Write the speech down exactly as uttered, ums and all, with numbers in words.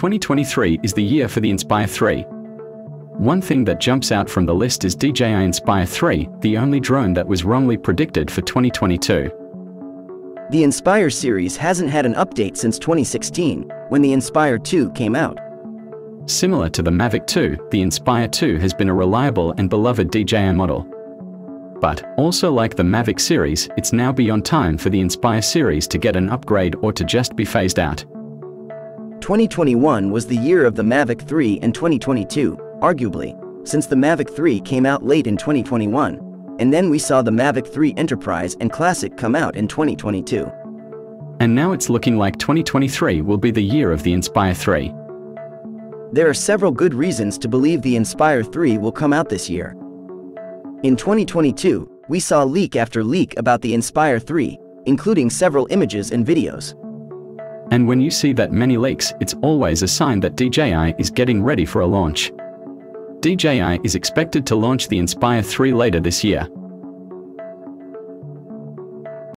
twenty twenty-three is the year for the Inspire three. One thing that jumps out from the list is D J I Inspire three, the only drone that was wrongly predicted for twenty twenty-two. The Inspire series hasn't had an update since twenty sixteen, when the Inspire two came out. Similar to the Mavic two, the Inspire two has been a reliable and beloved D J I model. But, also like the Mavic series, it's now beyond time for the Inspire series to get an upgrade or to just be phased out. twenty twenty-one was the year of the Mavic three and twenty twenty-two, arguably, since the Mavic three came out late in twenty twenty-one, and then we saw the Mavic three Enterprise and Classic come out in twenty twenty-two. And now it's looking like twenty twenty-three will be the year of the Inspire three. There are several good reasons to believe the Inspire three will come out this year. In twenty twenty-two, we saw leak after leak about the Inspire three, including several images and videos. And when you see that many leaks, it's always a sign that D J I is getting ready for a launch. D J I is expected to launch the Inspire three later this year.